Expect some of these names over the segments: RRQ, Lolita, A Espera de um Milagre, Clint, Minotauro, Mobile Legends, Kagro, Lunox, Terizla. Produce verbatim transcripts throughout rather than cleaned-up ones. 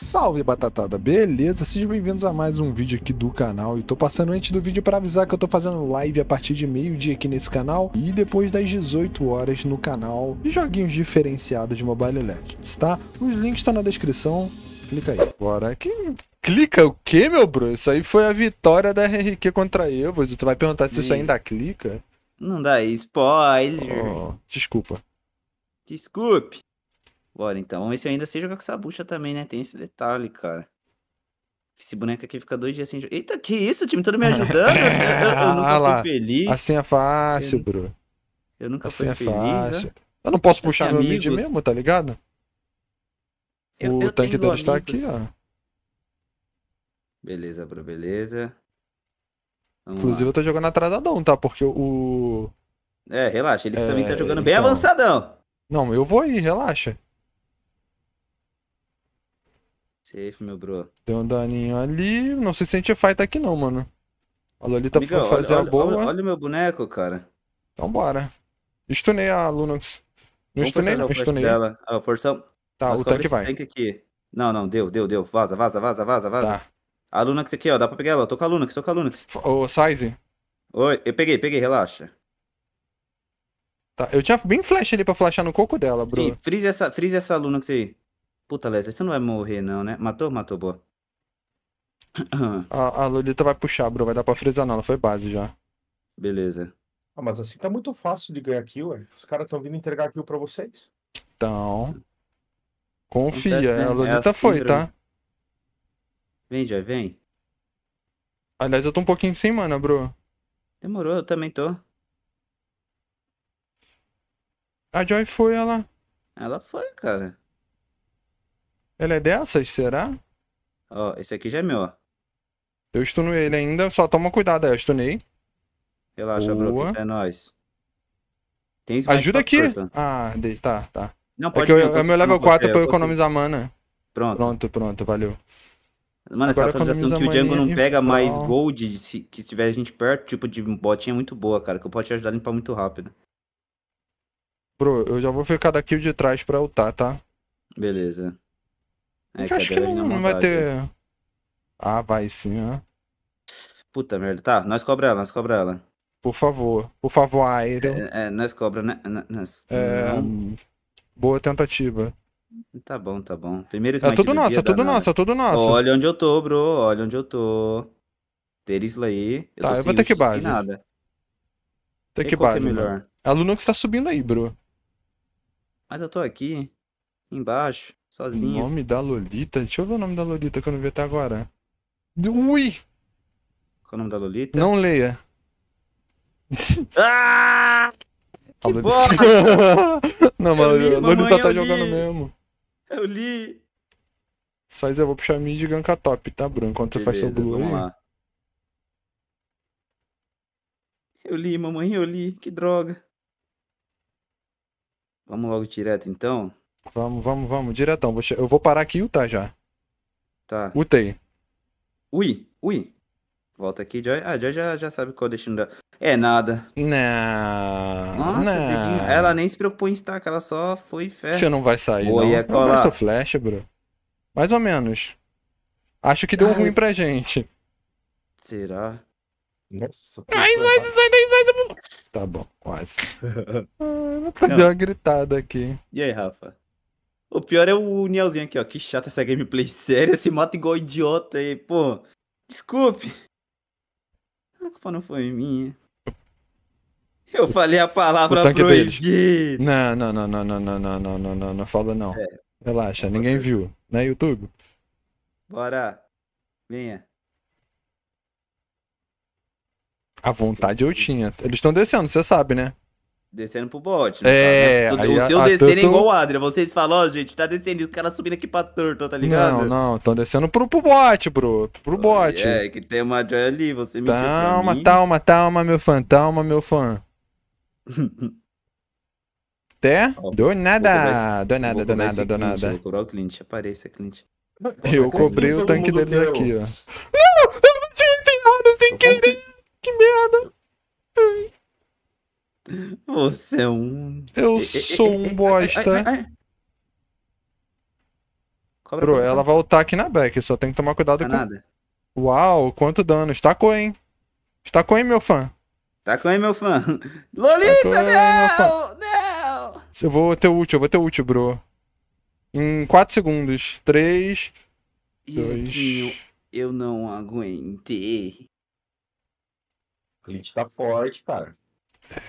Salve batatada, beleza? Sejam bem-vindos a mais um vídeo aqui do canal. E tô passando antes do vídeo para avisar que eu tô fazendo live a partir de meio-dia aqui nesse canal e depois das dezoito horas no canal de joguinhos diferenciados de Mobile Legends, tá? Os links estão na descrição, clica aí. Bora aqui. Clica o que, meu bro? Isso aí foi a vitória da R R Q contra eu. Tu vai perguntar se isso ainda clica? Não dá spoiler. Oh, desculpa. Desculpe. Bora, então. Vamos ver se eu ainda sei jogar com essa bucha também, né? Tem esse detalhe, cara. Esse boneco aqui fica dois dias sem jogar. Eita, que isso? O time todo me ajudando? Eu, eu, eu nunca ah, fui lá. feliz. Assim é fácil, eu, bro. Eu nunca assim fui é feliz. Fácil. Ó. Eu não posso eu puxar meu amigos. Mid mesmo, tá ligado? Eu, o eu tanque dele amigos. Está aqui, ó. Beleza, bro. Beleza. Vamos Inclusive, lá. eu tô jogando atrasadão, tá? Porque o... É, relaxa. Eles é, também estão tá jogando então... bem avançadão. Não, eu vou aí. Relaxa. Safe, meu bro. Deu um daninho ali. Não sei se a gente fight aqui não, mano. A Lolita Amiga, foi fazer olha, a boa. Olha, olha o meu boneco, cara. Então bora. Stunei a Lunox. Não stunei, não. Stunei. Ah, forção. Tá, Mas o tanque vai. Tank aqui. Não, não. Deu, deu, deu. Vaza, vaza, vaza, vaza, vaza. Tá. A Lunox aqui, ó. Dá pra pegar ela. Tô com a Lunox, tô com a Lunox. Ô, Size. Oi. Eu peguei, peguei. Relaxa. Tá. Eu tinha bem flash ali pra flashar no coco dela, bro. Sim, freeze essa, freeze essa Lunox aí. Puta, Leslie, você não vai morrer não, né? Matou? Matou, boa. A, a Lolita vai puxar, bro. Vai dar pra frisar não. Ela foi base já. Beleza. Ah, mas assim tá muito fácil de ganhar kill, ué. Os caras tão vindo entregar kill pra vocês. Então... Confia. Acontece, né? A Lolita é a foi, tá? Vem, já vem. Aliás, eu tô um pouquinho sem mana, bro. Demorou, eu também tô. A Joy foi, ela... Ela foi, cara. Ela é dessas, será? Ó, oh, esse aqui já é meu, ó. Eu stunei ele ainda, só toma cuidado aí, eu stunei. Relaxa, Boa. bro, é nóis. Tem Ajuda aqui! Porta. Ah, tá, tá. Não, pode é que eu, é meu level quatro é pra eu economizar mana. Pronto. Pronto, pronto, valeu. Mano, essa atualização que o Django não pega mais gold, se, que se tiver a gente perto, tipo de botinha é muito boa, cara, que eu posso te ajudar a limpar muito rápido. Bro, eu já vou ficar daqui de trás pra ultar, tá? Beleza. É, que acho que não, não vai ter... Ah, vai sim, ó. Puta merda. Tá, nós cobra ela, nós cobra ela. Por favor. Por favor, Iron. É, é nós cobra, né? Nós... É... Boa tentativa. Tá bom, tá bom. Primeiro é tudo nosso, é tudo nosso, é tudo nosso. Olha onde eu tô, bro. Olha onde eu tô. Terizla aí. Eu tá, tô eu vou ter que base. Nada. Ter que base, é melhor. A Lunox tá subindo aí, bro. Mas eu tô aqui. Embaixo. Sozinho. O nome da Lolita? Deixa eu ver o nome da Lolita que eu não vi até agora. Ui! Qual é o nome da Lolita? Não leia. Ah! Que bosta! Não, mas a Lolita, Lolita tá jogando li. mesmo. Eu li. Só isso, eu vou puxar mid e gankar top, tá, Bruno? Enquanto Beleza, você faz seu blue aí. Eu li, mamãe, eu li. Que droga. Vamos logo direto, então. Vamos, vamos, vamos, diretão. Eu vou parar aqui e ultar já. Tá. Utei. Ui, ui. Volta aqui, Joy. Ah, Joy já, já sabe qual é o destino dela. É nada. Não. Nossa, não. Dedinho. Ela nem se preocupou em stack, ela só foi fé. Você não vai sair, Boa, não. Ia colar. Eu gosto flash, bro. Mais ou menos. Acho que deu Ai. ruim pra gente. Será? Nossa. Ai, sai, sai daí, sai daí. Tá bom, quase. Ah, deu uma gritada aqui. E aí, Rafa? O pior é o Nielzinho aqui, ó. Que chato essa gameplay séria. Se mata igual idiota aí, pô. Desculpe. A culpa não foi minha. Eu falei a palavra proibida. Não, não, não, não, não, não, não, não, não, não, não fala não. É. Relaxa, ninguém viu. Né, YouTube? Bora. Venha. A vontade eu tinha. Eles estão descendo, você sabe, né? Descendo pro bot. Né? É, o, aí, o seu descendo tanto... é igual o Adria. Vocês falam, ó, oh, gente, tá descendo. E o cara subindo aqui pra torto, tá ligado? Não, não, tão descendo pro, pro bot, bro. Pro oh, bot. É, que tem uma joia ali, você me diz. Calma, mim. calma, calma, meu fã. Calma, meu fã. Até? Oh, deu nada. Deu nada, deu nada, deu nada. Eu vou cobrar o Clint, apareça, Clint. Eu cobrei o tanque dele deu. aqui, ó. Não! Eu não tinha enterrado sem querer! Que merda! Ai. Você é um... Eu sou um bosta. Ai, ai, ai. Cobra Bro, ela vai ultar aqui na back, só tem que tomar cuidado com... nada. Uau, quanto dano. Estacou, hein? Estacou, hein, meu fã? Estacou, hein, meu fã? Lolita, Estacou, não! Hein, fã. Não! Eu vou ter ult, eu vou ter ult, bro. Em quatro segundos. três, dois... Eu, eu não aguentei. O Clint tá forte, cara.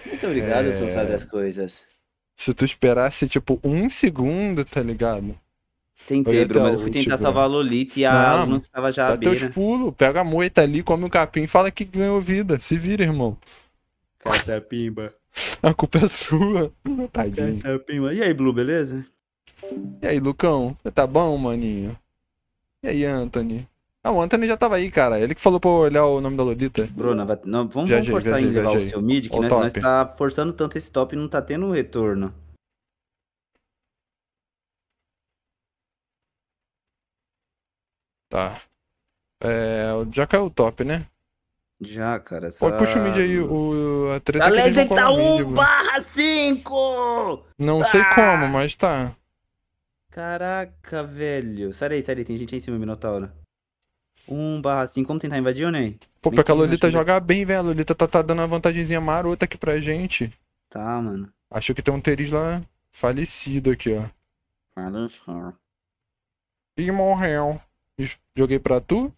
Muito obrigado, é... você sabe das coisas. Se tu esperasse, tipo, um segundo, tá ligado? Tentei, bro, mas eu fui tentar salvar a Lolita e a Lunox tava já à beira. Dá teus pulos, pega a moita ali, come o capim, fala que ganhou vida. Se vira, irmão. Cata a pimba. A culpa é sua. Tadinho. Cata a pimba. E aí, Blue, beleza? E aí, Lucão? Você tá bom, maninho? E aí, Anthony? Ah, o Anthony já tava aí, cara. Ele que falou pra olhar o nome da Lolita. Bruna, não, vamos, vamos forçar em levar o seu mid, que nós, nós tá forçando tanto esse top e não tá tendo um retorno. Tá. É, já caiu o top, né? Já, cara. Essa... Pô, puxa o mid aí, o, a treta Galera, ele tá um barra cinco! Não ah! sei como, mas tá. Caraca, velho. Sai daí, sai daí. Tem gente aí em cima, Minotauro. um barra cinco. Vamos tentar invadir ou nem? Pô, porque a Lolita joga bem, velho. A Lolita tá, tá dando uma vantagenzinha marota aqui pra gente. Tá, mano. Acho que tem um Terizla falecido aqui, ó. Falecido. E morreu. Joguei pra tu.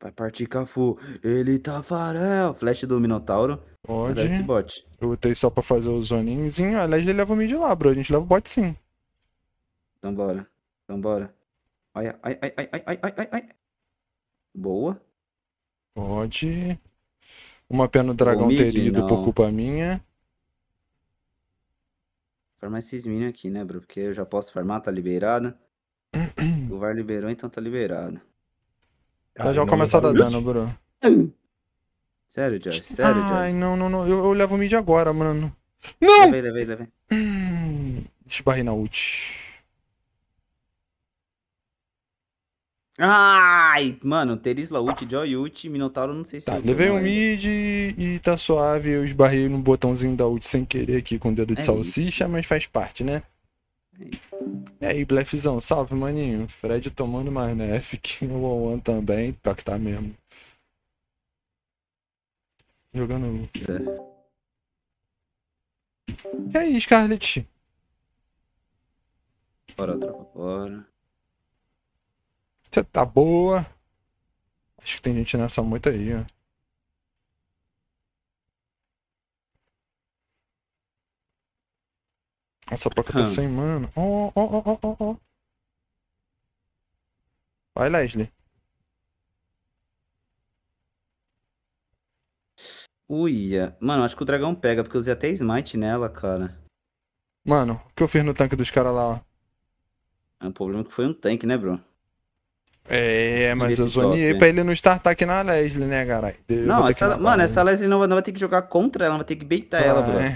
Vai partir, Cafu. Ele tá farel. Flash do Minotauro. Pode. Esse bot. Eu botei só pra fazer o zoninhozinho. Aliás, ele leva o mid lá, bro. A gente leva o bot sim. Então bora. Então bora. Ai, ai, ai, ai, ai, ai, ai, ai. Boa. Pode. Uma pena no dragão ter ido por culpa minha. Farmar esses minions aqui, né, bro? Porque eu já posso farmar, tá liberado. O V A R liberou, então tá liberado. Ela já começou a dar dano, bro. Sério, Josh? Sério, Josh? Ai, não, não, não. Eu, eu levo o mid agora, mano. Não! Levei, levei, levei. Hum, esbarrei na ult. Ai, mano, Terizla ult, Joy ult, Minotauro, não sei se... Tá, eu levei um mid e tá suave, eu esbarrei no botãozinho da ult sem querer aqui com o dedo de é salsicha, isso. mas faz parte, né? É isso. E aí, Blefzão, salve, maninho. Fred tomando mais nef, que o Owan também, pior que tá mesmo. Jogando... É. E aí, Scarlet? Bora, tropa, bora. Você tá boa. Acho que tem gente nessa moita aí, ó. Nossa, pra que eu tô sem, mano. Ó, ó, ó, ó, ó. Vai, Leslie. Uia. Mano, acho que o dragão pega, porque eu usei até smite nela, cara. Mano, o que eu fiz no tanque dos caras lá, ó? É um problema que foi um tanque, né, bro? É, mas eu zoneei pra ele não startar aqui na Leslie, né, caralho? Não, essa, mano, barra, essa Leslie não vai, não vai ter que jogar contra ela, não vai ter que baitar ah, ela, bro. É.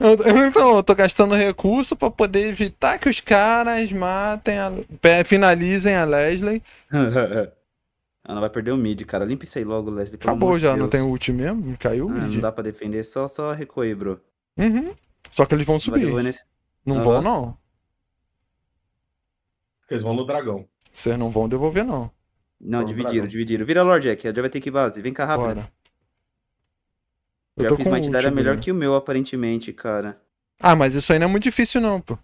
Eu, então, eu tô gastando recurso pra poder evitar que os caras matem, a, finalizem a Leslie. Ela vai perder o mid, cara. Limpa isso aí logo, Leslie. Acabou já, Deus. Não tem ult mesmo? Caiu o ah, mid. Não dá pra defender, só, só recuei, bro. Uhum. Só que eles vão subir. Nesse... Não uhum. vão, não. Eles vão no dragão. Vocês não vão devolver, não. Não, Vamos dividiram, dividiram. Vira Lord Jack, já vai ter que ir base. Vem cá, rápido. Bora. Eu tô com o smite dela é melhor que o meu, aparentemente, cara. Ah, mas isso aí não é muito difícil, não, pô.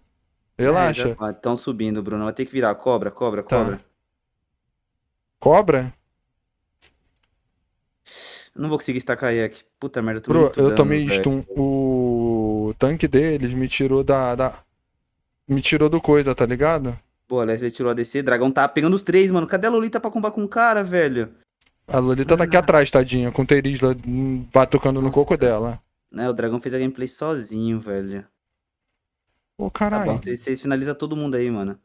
Relaxa. É, estão subindo, Bruno. Vai ter que virar. Cobra, cobra, tá. cobra. Cobra? Não vou conseguir estacar aqui. Puta merda, tô Bro, eu dano, tomei stun. O tanque deles me tirou da, da... Me tirou do coisa, tá ligado? Pô, a Leslie tirou a D C, dragão tá pegando os três, mano. Cadê a Lolita pra combar com o cara, velho? A Lolita ah. tá aqui atrás, tadinha, com o Terizla batucando Nossa. no coco dela. É, o dragão fez a gameplay sozinho, velho. Ô, caralho. Tá bom, vocês, vocês finalizam todo mundo aí, mano.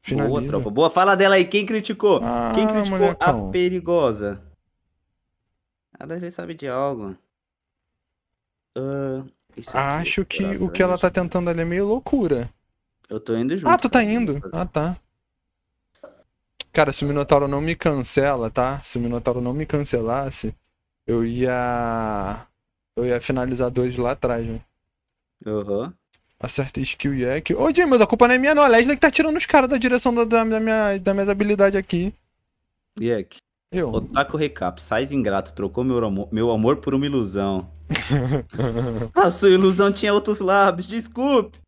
Finaliza. Boa, tropa. Boa, fala dela aí. Quem criticou? Ah, Quem criticou molecão. a perigosa? A Leslie sabe de algo. Uh, isso aqui, Acho que graças, o que ela tá tentando ali é meio loucura. Eu tô indo junto. Ah, tu tá indo? Ah, tá. Cara, se o Minotauro não me cancela, tá? Se o Minotauro não me cancelasse, eu ia... Eu ia finalizar dois lá atrás, né? Aham. Uhum. Acerta skill e hack. Ô, Jim, mas a culpa não é minha, não. A Leslie que tá tirando os caras da direção da, da, minha, da minha habilidade aqui. Jack. Eu. Otaku recap. Sais ingrato. Trocou meu amor, meu amor por uma ilusão. A sua ilusão tinha outros lábios. Desculpe.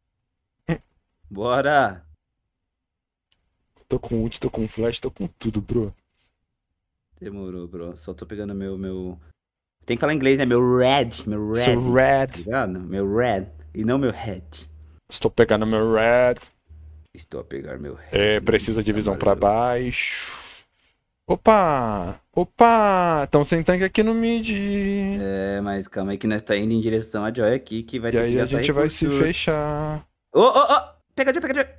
Bora. Tô com ult, tô com flash, tô com tudo, bro. Demorou, bro. Só tô pegando meu... meu... Tem que falar em inglês, né? Meu red. Meu red. Seu red. Tá meu red. E não meu head. Estou pegando meu red. Estou a pegar meu head. É, precisa de visão pra baixo. Opa! Opa! Estão sem tanque aqui no mid. É, mas calma aí que nós tá indo em direção a Joy aqui, que vai ter que gastar. E aí a gente vai se fechar. Ô, ô, ô! Pegadinha, pegadinha!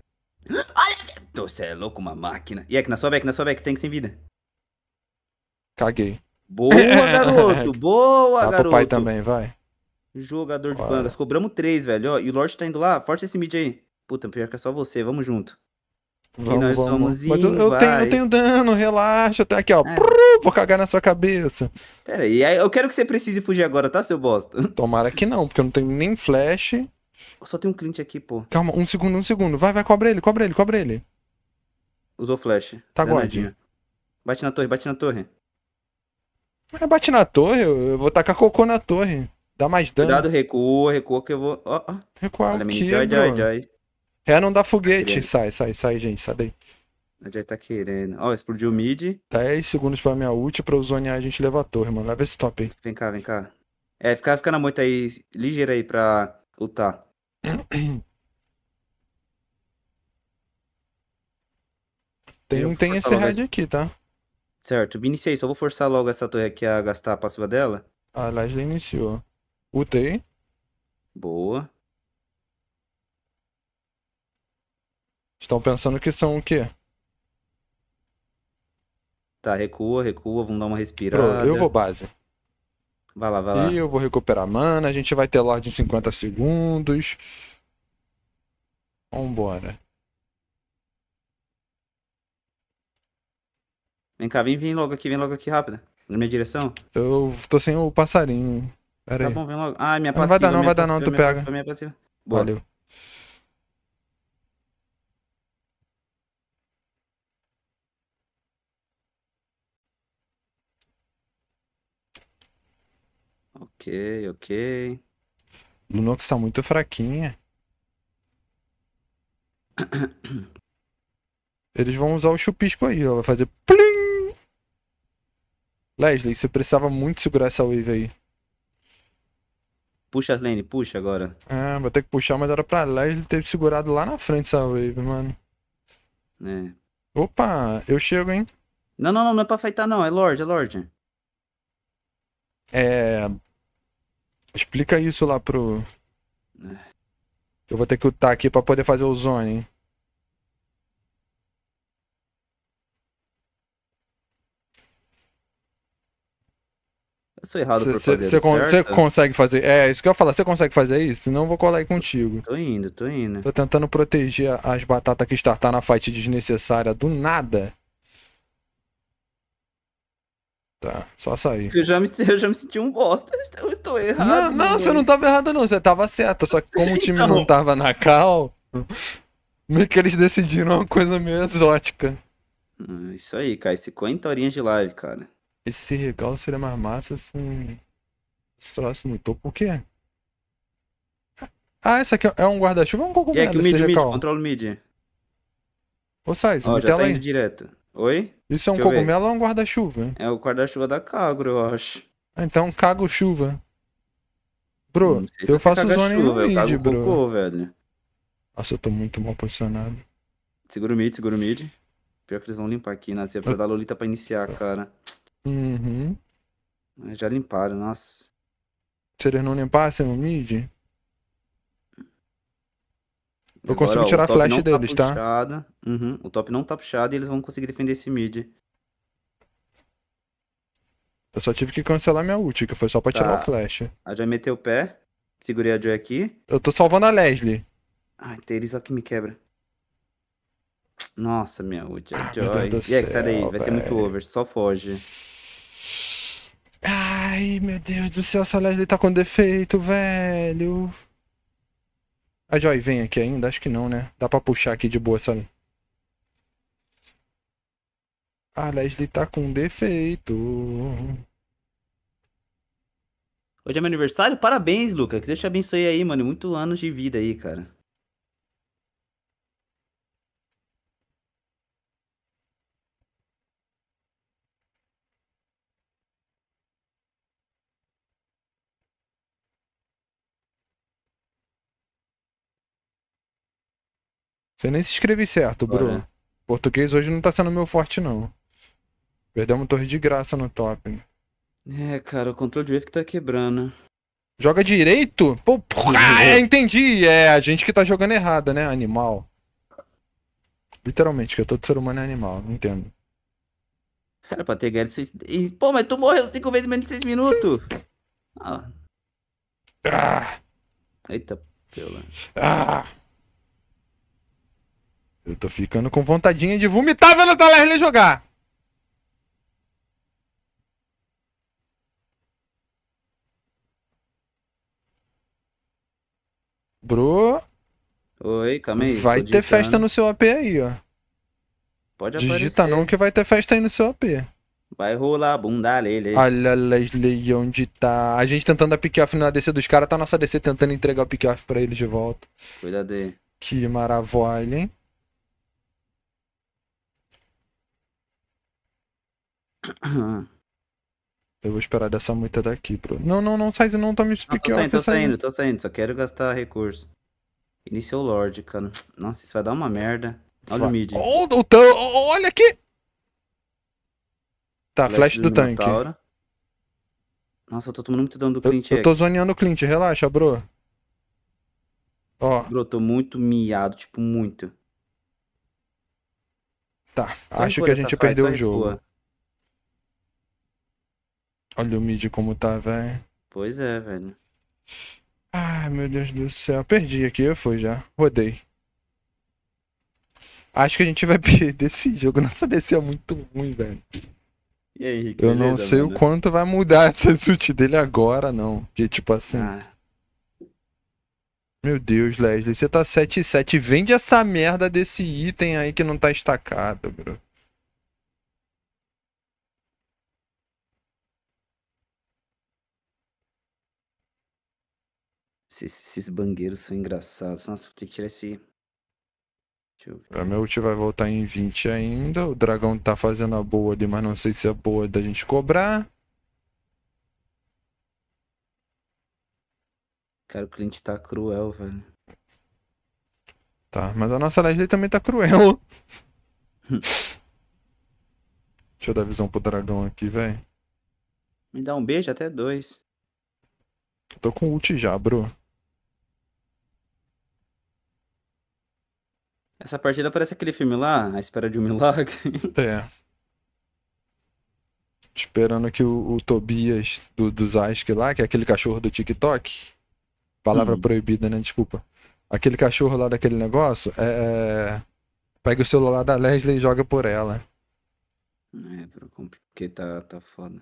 Olha! Você é louco, uma máquina. E aqui na sua back, na sua back, tanque sem vida. Caguei. Boa, garoto! Boa, garoto! Dá pro pai também, vai. Jogador de bangas. Cobramos três, velho. Ó, e o Lorde tá indo lá. Força esse mid aí. Puta, pior que é só você. Vamos junto. Vamos, e nós vamos. Somos Mas eu, eu, tenho, eu tenho dano, relaxa. Aqui, ó. É. Prrr, vou cagar na sua cabeça. Pera aí. Eu quero que você precise fugir agora, tá, seu bosta? Tomara que não, porque eu não tenho nem flash. Eu só tem um Clint aqui, pô. Calma, um segundo, um segundo. Vai, vai, cobra ele, cobra ele, cobra ele. Usou flash. Tá guardinha. Bate na torre, bate na torre. Mas bate na torre, eu vou tacar cocô na torre. Dá mais dano. Cuidado, recua, recua que eu vou... Oh, oh. Recuar o que, Joy, Joy, Joy. É, não dá foguete. Tá sai, sai, sai, gente. Sai daí. A Joy tá querendo. Ó, oh, explodiu o mid. dez segundos pra minha ult pra eu zonear a gente levar a torre, mano. Leva esse top aí. Vem cá, vem cá. É, fica, fica na moita aí, ligeira aí pra lutar. tem tem esse raid esse... aqui, tá? Certo, me iniciei. Só vou forçar logo essa torre aqui a gastar a passiva dela. Ah, lá já iniciou. Utei. Boa. Estão pensando que são o quê? Tá, recua, recua. Vamos dar uma respirada. Pronto, eu vou base. Vai lá, vai lá. E eu vou recuperar mana. A gente vai ter Lorde em cinquenta segundos. Vambora. Vem cá, vem, vem logo aqui, vem logo aqui, rápido. Na minha direção. Eu tô sem o passarinho. Pera tá aí. Bom, vem logo. Ah, minha não passiva. Vai dar não, vai dar não, tu minha pega. Passiva, minha passiva. Valeu. Ok, ok. Lunox tá muito fraquinha. Eles vão usar o chupisco aí, ó. Vai fazer plim! Leslie, você precisava muito segurar essa wave aí. Puxa as lane, puxa agora. Ah, vou ter que puxar, mas era pra Leslie ter segurado lá na frente essa wave, mano. É. Opa, eu chego, hein? Não, não, não, não é pra fightar não, é Lorde, é Lorde. É... Explica isso lá pro... Eu vou ter que ultar aqui pra poder fazer o zone, hein? Eu sou errado por fazer isso, certo? Você consegue fazer... É, isso que eu ia falar. Você consegue fazer isso? Senão eu vou colar aí contigo. Tô indo, tô indo. Tô tentando proteger as batatas que startar na fight desnecessária do nada. Tá, só sair. Eu já me, eu já me senti um bosta. Eu estou errado. Não, não você não tava errado não. Você tava certo. Só que como o time então... não tava na cal, meio que eles decidiram uma coisa meio exótica. Hum, isso aí, cara. Esse cinquenta horinhas de live, cara. Esse regalo seria mais massa se assim... esse troço no topo. O quê? Ah, essa aqui é um guarda-chuva ou um cogumelo? É que o mid, mid, controla o mid. Ô, Sais, oh, me tela tá aí. Direto. Oi? Isso é um cogumelo ou um guarda-chuva? É o guarda-chuva da Kagro, eu acho. Ah, então cago-chuva. Bro, eu faço é zone no mid, eu bro. Cocô, velho. Nossa, eu tô muito mal posicionado. Segura o mid, segura o mid. Pior que eles vão limpar aqui, né? Você vai precisar da Lolita pra iniciar, cara. Uhum. Já limparam, nossa. Se eles não limpassem no mid, eu agora, consigo tirar a flash deles, tá? Puxada. Uhum. O top não tá puxado e eles vão conseguir defender esse mid. Eu só tive que cancelar minha ult, que foi só pra tá. tirar o flash. A Joy meteu o pé. Segurei a Joy aqui. Eu tô salvando a Leslie. Ai, Terizla que me quebra. Nossa, minha ult. Ah, Joy. Meu Deus do e aí, céu, sai daí. Vai véio. Ser muito over. Só foge. Ai, meu Deus do céu, essa Leslie tá com defeito, velho. A Joy vem aqui ainda? Acho que não, né? Dá pra puxar aqui de boa, sabe? A Leslie tá com defeito. Hoje é meu aniversário? Parabéns, Luca. Que Deus te abençoe aí, mano. Muitos anos de vida aí, cara. Você nem se escreve certo, Bruno. Olha. Português hoje não tá sendo meu forte, não. Perdemos torre de graça no top. É, cara, o controle de wave que tá quebrando. Joga direito? Pô, porra, é, entendi. É, a gente que tá jogando errada, né? Animal. Literalmente, que todo ser humano é animal, não entendo. Cara, pra ter ganho de seis... Pô, mas tu morreu cinco vezes menos de seis minutos. Ah. Ah. Eita, pela... Ah. Eu tô ficando com vontadinha de vomitar vendo a Leslie jogar. Bro. Oi, calma aí. Vai ter festa no seu A P aí, ó. Pode aparecer. Digita não que vai ter festa aí no seu A P. Vai rolar a bunda, Lele. Olha a Leslie onde tá. A gente tentando a pick-off na A D C dos caras. Tá a nossa A D C tentando entregar o pick-off pra eles de volta. Cuidado aí. Que maravilha, hein? Eu vou esperar dessa muita daqui, bro. Não, não, não, sai, não tá me explicando. Tô saindo, tô saindo, tô saindo, só quero gastar recurso. Iniciou o Lorde, cara. Nossa, isso vai dar uma merda. Olha o mid. Oh, o tan... Olha aqui! Tá, flash, flash do, do tanque. Nossa, eu tô tomando muito dano do Clint. Eu, eu tô zoneando o Clint, relaxa, bro. Ó. Bro, tô muito miado, tipo, muito. Tá, acho que a gente perdeu o jogo. Olha o mid como tá, velho. Pois é, velho. Ai, meu Deus do céu. Perdi aqui, eu fui já. Rodei. Acho que a gente vai perder esse jogo. Nossa, A D C é muito ruim, velho. E aí, Henrique? Eu não sei o quanto vai mudar essa suit dele agora, não. Porque, tipo assim... Ah. Meu Deus, Leslie. Você tá sete e sete. Vende essa merda desse item aí que não tá estacado, bro. Esses, esses bangueiros são engraçados. Nossa, vou ter que tirar esse... Deixa eu ver. A minha ult vai voltar em vinte ainda. O dragão tá fazendo a boa ali, mas não sei se é boa da gente cobrar. Cara, o cliente tá cruel, velho. Tá, mas a nossa Leslie também tá cruel. Deixa eu dar visão pro dragão aqui, velho. Me dá um beijo até dois. Tô com ult já, bro. Essa partida parece aquele filme lá, A Espera de um Milagre. É. Esperando que o, o Tobias do, do Zask lá, que é aquele cachorro do TikTok. Palavra hum. proibida, né? Desculpa. Aquele cachorro lá daquele negócio, é... Pega o celular da Leslie e joga por ela. É, porque tá, tá foda.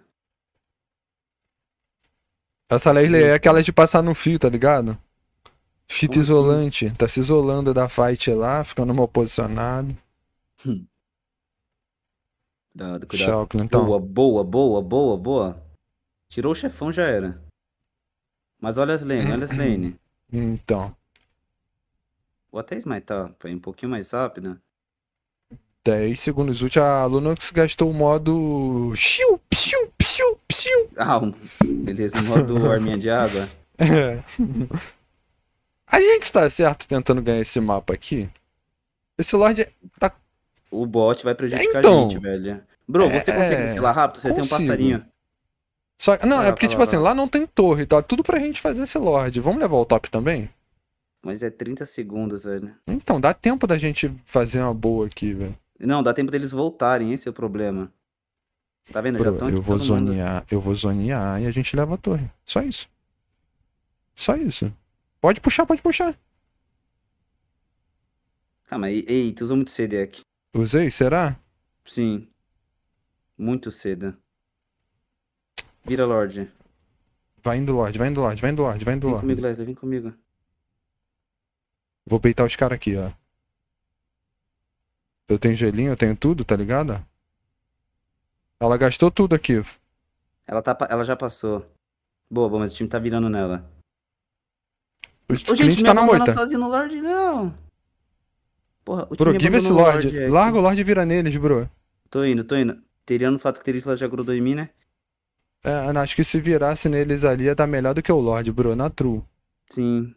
Essa Leslie é aquela de passar no fio, tá ligado? Fita Como isolante. Assim? Tá se isolando da fight lá, ficando mal posicionado. Hum. Cuidado, cuidado. Tchau, Clintão. Boa, boa, boa, boa, boa. Tirou o chefão, já era. Mas olha as lane, olha as lane. Então. Vou até esmaitar pra ir um pouquinho mais rápido. dez segundos útil. A Lunox gastou o modo... Xiu, psiu, psiu, psiu. Ah, beleza, modo arminha de água. É. A gente tá certo tentando ganhar esse mapa aqui. Esse Lorde tá... O bot vai prejudicar então, a gente, velho. Bro, é... você consegue descilar rápido? Você Consigo. Tem um passarinho. Só, não, lá, é porque, lá, tipo lá, assim, lá. lá não tem torre, tá? Tudo pra gente fazer esse Lorde. Vamos levar o top também? Mas é trinta segundos, velho. Então, dá tempo da gente fazer uma boa aqui, velho. Não, dá tempo deles voltarem, esse é o problema. Tá vendo? Bro, já estão aqui, eu vou zonear, mundo. eu vou zonear e a gente leva a torre. Só isso. Só isso. Pode puxar, pode puxar. Calma aí, ei, tu usou muito cedo aqui. Usei, será? Sim. Muito cedo. Vira, Lorde. Vai indo, Lorde, vai indo, Lorde, vai indo, Lorde, vai indo, Lorde. Vem comigo, Leslie, vem comigo. Vou peitar os caras aqui, ó. Eu tenho gelinho, eu tenho tudo, tá ligado? Ela gastou tudo aqui. Ela, tá, ela já passou. Boa, boa, mas o time tá virando nela. O, o time tá na moita. Sozinho no Lorde, não. Porra, o bro, time give esse Lorde. Lorde. Larga o Lorde e vira neles, bro. Tô indo, tô indo. Teriano, o fato que Terizla já grudou em mim, né? É, acho que se virasse neles ali ia dar melhor do que o Lorde, bro. Na true. Sim.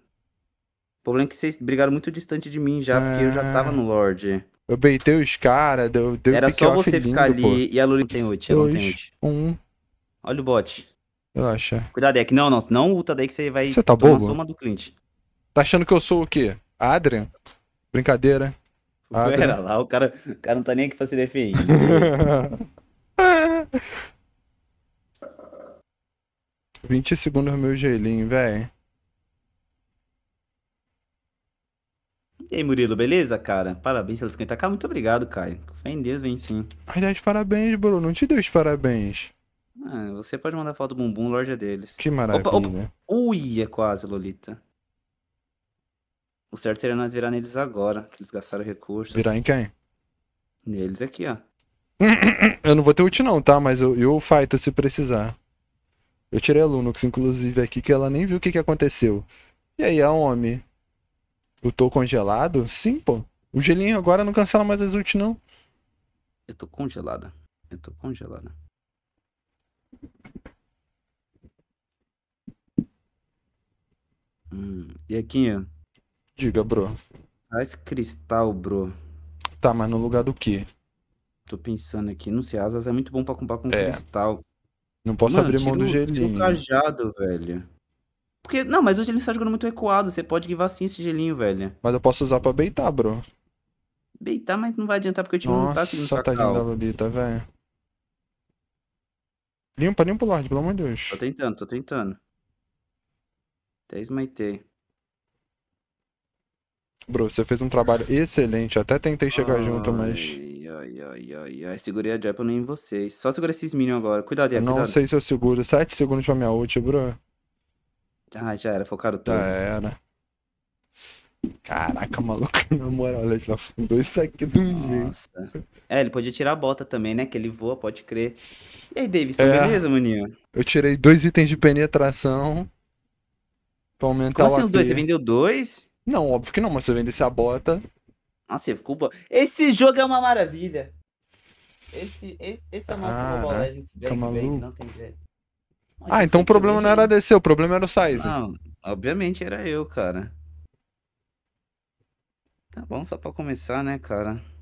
O problema é que vocês brigaram muito distante de mim já, é... porque eu já tava no Lorde. Eu beitei os caras, deu, deu Era só você lindo, ficar ali, pô. E a Lolita tem ult, ela não tem ult. Um. Olha o bot. Relaxa. Cuidado, deck. Não, não, não ulta daí que você vai... Você tá bobo? Tomar a soma do Clint. Tá achando que eu sou o quê? Adrian? Brincadeira. Adrian. Pera lá, o cara, o cara não tá nem aqui pra se defender. vinte segundos no meu gelinho, velho. E aí, Murilo, beleza, cara? Parabéns pelos cinquenta k. Muito obrigado, Caio. Fé em Deus, vem sim. Aliás, parabéns, Bruno. Não te deu os parabéns. Ah, você pode mandar foto do bumbum, loja deles. Que maravilha. Opa, opa. Uia, quase, Lolita. O certo seria nós virar neles agora, que eles gastaram recursos. Virar em quem? Neles aqui, ó. Eu não vou ter ult não, tá? Mas eu, eu fighto se precisar. Eu tirei a Lunox, inclusive, aqui, que ela nem viu o que, que aconteceu. E aí, a homem... Eu tô congelado? Sim, pô. O gelinho agora não cancela mais as ult, não. Eu tô congelada. Eu tô congelada. Hum. E aqui, ó. Diga, bro. Faz cristal, bro. Tá, mas no lugar do quê? Tô pensando aqui. Não sei, asas é muito bom pra comprar com é. cristal. Não posso Mano, abrir mão do gelinho. Tira o cajado, velho. Porque, não, mas hoje ele está jogando muito recuado. Você pode givar sim esse gelinho, velho. Mas eu posso usar pra beitar, bro. Beitar, mas não vai adiantar porque o time Nossa, não tá seguindo o cacau. Nossa, tadinha da Lolita, velho. Limpa, limpa o Lorde, pelo amor de Deus. Tô tentando, tô tentando. Até esmaitei. Bro, você fez um trabalho excelente. Eu até tentei chegar ai, junto, mas... Ai, ai, ai, ai. Segurei a Japa nem em vocês. Só segura esses minions agora. Cuidado, Japa. Não cuidado. sei se eu seguro. sete segundos pra minha ult, bro. Ah, já era, focaram tudo. Já era. Caraca, maluco, na moral, olha, ele afundou isso aqui de um jeito. É, ele podia tirar a bota também, né, que ele voa, pode crer. E aí, Davidson, é. beleza, maninho? Eu tirei dois itens de penetração pra aumentar o Como assim os dois? Você vendeu dois? Não, óbvio que não, mas se eu vendesse a bota... Nossa, você ficou... Esse jogo é uma maravilha. Esse, esse, esse é o nosso ah, Mobile Legends, não tem jeito. Ah, então o problema não era descer, o problema era o size. Não, obviamente era eu, cara. Tá bom, só pra começar, né, cara?